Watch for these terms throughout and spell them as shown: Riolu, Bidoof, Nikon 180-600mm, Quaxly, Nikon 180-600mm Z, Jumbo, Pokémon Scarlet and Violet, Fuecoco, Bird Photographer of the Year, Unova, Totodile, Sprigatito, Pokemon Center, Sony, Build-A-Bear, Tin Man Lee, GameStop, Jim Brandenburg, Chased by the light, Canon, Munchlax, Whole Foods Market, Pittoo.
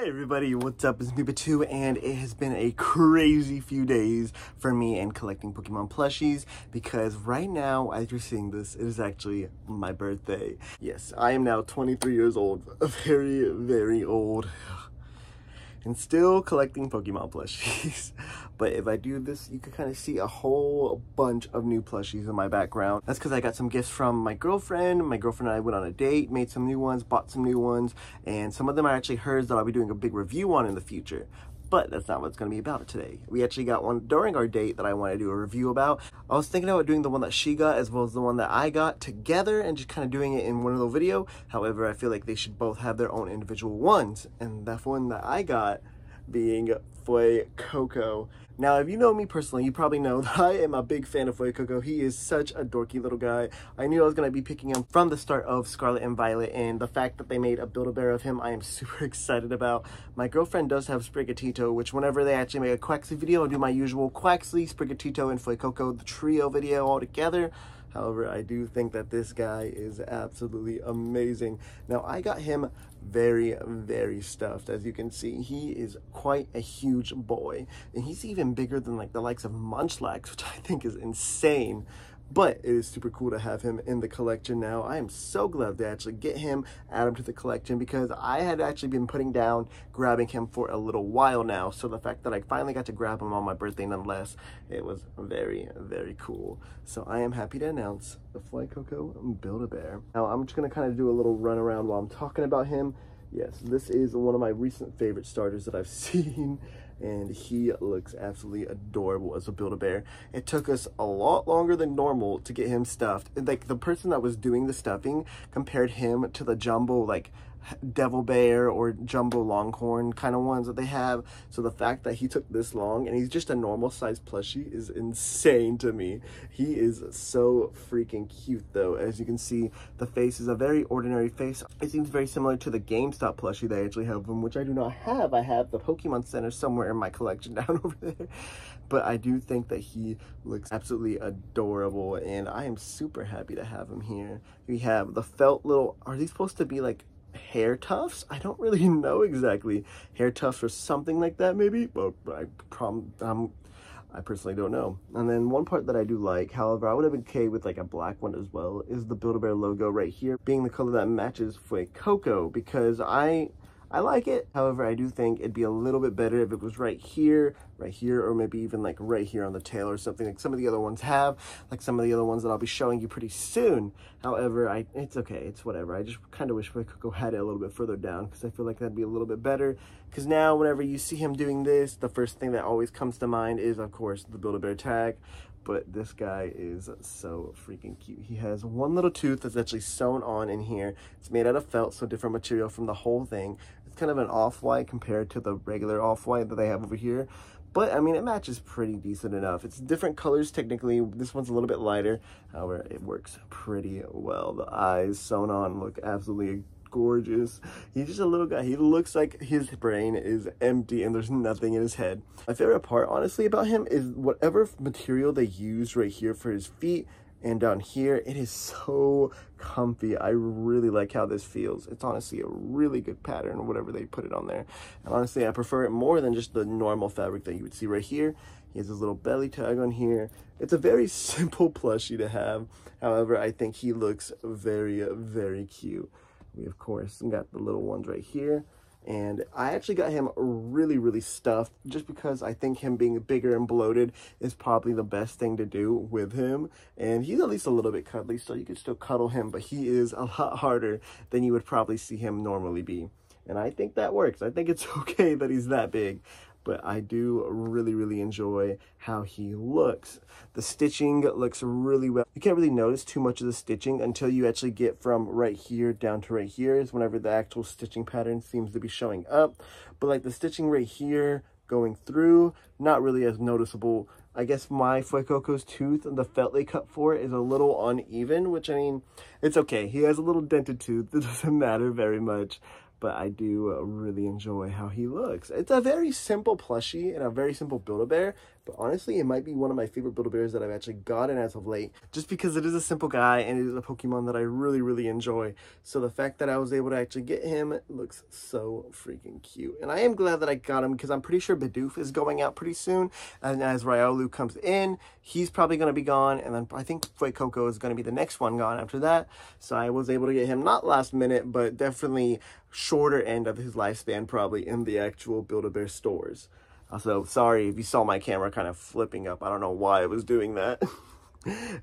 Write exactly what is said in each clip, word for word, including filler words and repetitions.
Hey everybody, what's up? It's meuba two and it has been a crazy few days for me and collecting Pokemon plushies because right now, as you're seeing this, it is actually my birthday. Yes, I am now twenty-three years old, very, very old, and still collecting Pokemon plushies. But if I do this, you can kind of see a whole bunch of new plushies in my background. That's because I got some gifts from my girlfriend. My girlfriend and I went on a date, made some new ones, bought some new ones, and some of them are actually hers that I'll be doing a big review on in the future. But that's not what it's going to be about today. We actually got one during our date that I want to do a review about. I was thinking about doing the one that she got as well as the one that I got together and just kind of doing it in one little video. However, I feel like they should both have their own individual ones. And that one that I got being Fuecoco. Now, if you know me personally, you probably know that I am a big fan of Fuecoco. He is such a dorky little guy. I knew I was going to be picking him from the start of Scarlet and Violet, and the fact that they made a Build-A-Bear of him, I am super excited about. My girlfriend does have Sprigatito, which whenever they actually make a Quaxly video, I'll do my usual Quaxly, Sprigatito, and Fuecoco, the trio video all together. However, I do think that this guy is absolutely amazing. Now, I got him very, very stuffed. As you can see, he is quite a huge boy. And he's even bigger than like the likes of Munchlax, which I think is insane. But it is super cool to have him in the collection now. I am so glad to actually get him, add him to the collection, because I had actually been putting down grabbing him for a little while now. So the fact that I finally got to grab him on my birthday nonetheless, it was very, very cool. So I am happy to announce the Fuecoco Build-A-Bear. Now I'm just going to kind of do a little run around while I'm talking about him. Yes, this is one of my recent favorite starters that I've seen, and he looks absolutely adorable as a Build-A-Bear. It took us a lot longer than normal to get him stuffed. Like, the person that was doing the stuffing compared him to the Jumbo, like, Devil Bear or Jumbo Longhorn kind of ones that they have. So the fact that he took this long and he's just a normal size plushie is insane to me. He is so freaking cute though. As you can see, the face is a very ordinary face. It seems very similar to the GameStop plushie they actually have them, which I do not have. I have the Pokemon Center somewhere in my collection down over there. But I do think that he looks absolutely adorable and I am super happy to have him here. We have the felt little, are these supposed to be like hair tufts? I don't really know exactly. Hair tufts or something like that maybe, but I prom um I personally don't know. And then one part that I do like, however, I would have been okay with like a black one as well, is the Build-A-Bear logo right here being the color that matches Fuecoco, because I I like it. However, I do think it'd be a little bit better if it was right here, right here, or maybe even like right here on the tail or something like some of the other ones have, like some of the other ones that I'll be showing you pretty soon. However, I it's okay, it's whatever. I just kind of wish Fuecoco had it a little bit further down because I feel like that'd be a little bit better. Because now whenever you see him doing this, the first thing that always comes to mind is, of course, the Build-A-Bear tag. But this guy is so freaking cute. He has one little tooth that's actually sewn on in here. It's made out of felt, so different material from the whole thing. It's kind of an off-white compared to the regular off-white that they have over here. But, I mean, it matches pretty decent enough. It's different colors, technically. This one's a little bit lighter. However, it works pretty well. The eyes sewn on look absolutely gorgeous. He's just a little guy. He looks like his brain is empty and there's nothing in his head. My favorite part, honestly, about him is whatever material they use right here for his feet and down here. It is so comfy. I really like how this feels. It's honestly a really good pattern, whatever they put it on there. And honestly, I prefer it more than just the normal fabric that you would see right here. He has his little belly tag on here. It's a very simple plushie to have. However, I think he looks very, very cute. We, of course, got the little ones right here. And I actually got him really, really stuffed just because I think him being bigger and bloated is probably the best thing to do with him. And he's at least a little bit cuddly, so you can still cuddle him, but he is a lot harder than you would probably see him normally be. And I think that works. I think it's okay that he's that big. But I do really, really enjoy how he looks. The stitching looks really well. You can't really notice too much of the stitching until you actually get from right here down to right here is whenever the actual stitching pattern seems to be showing up. But like the stitching right here going through, not really as noticeable. I guess my Fuecoco's tooth and the felt they cut for it is a little uneven, which I mean, it's okay. He has a little dented tooth. It doesn't matter very much. but I do really enjoy how he looks. It's a very simple plushie and a very simple Build-A-Bear, but honestly, it might be one of my favorite Build-A-Bears that I've actually gotten as of late, just because it is a simple guy and it is a Pokemon that I really, really enjoy. So the fact that I was able to actually get him looks so freaking cute. And I am glad that I got him because I'm pretty sure Bidoof is going out pretty soon. And as Riolu comes in, he's probably going to be gone. And then I think Fuecoco is going to be the next one gone after that. So I was able to get him not last minute, but definitely shorter end of his lifespan, probably in the actual Build-A-Bear stores. Also, sorry if you saw my camera kind of flipping up. I don't know why it was doing that.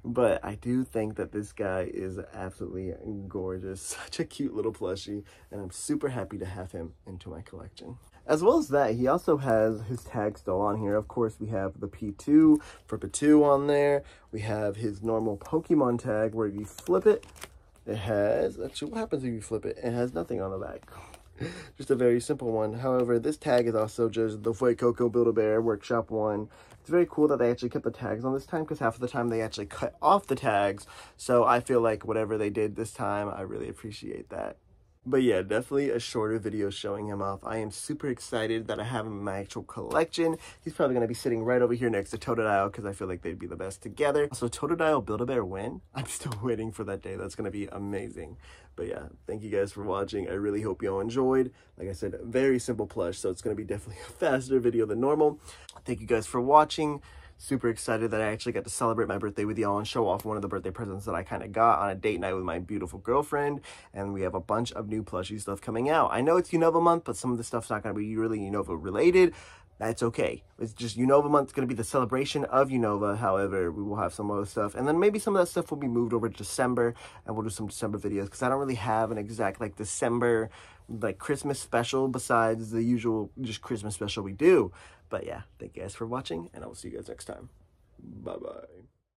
But I do think that this guy is absolutely gorgeous. Such a cute little plushie, and I'm super happy to have him into my collection. As well as that, he also has his tag still on here. Of course, we have the P two for Pitu on there. We have his normal Pokemon tag where if you flip it, it has... Actually, what happens if you flip it? It has nothing on the back. Just a very simple one. However, this tag is also just the Fuecoco Build-A-Bear Workshop one. It's very cool that they actually kept the tags on this time because half of the time they actually cut off the tags. So I feel like whatever they did this time, I really appreciate that. But yeah, definitely a shorter video showing him off. I am super excited that I have him in my actual collection. He's probably going to be sitting right over here next to Totodile because I feel like they'd be the best together. Also, Totodile Build-A-Bear win? I'm still waiting for that day. That's going to be amazing. But yeah, thank you guys for watching. I really hope y'all enjoyed. Like I said, very simple plush, so it's going to be definitely a faster video than normal. Thank you guys for watching. Super excited that I actually got to celebrate my birthday with y'all and show off one of the birthday presents that I kind of got on a date night with my beautiful girlfriend. And we have a bunch of new plushie stuff coming out. I know it's Unova month, but some of the stuff's not going to be really Unova related. That's okay. It's just Unova month. It's going to be the celebration of Unova. However, we will have some other stuff. And then maybe some of that stuff will be moved over to December. And we'll do some December videos because I don't really have an exact like December like Christmas special besides the usual just Christmas special we do. But yeah, thank you guys for watching, and I will see you guys next time. Bye-bye.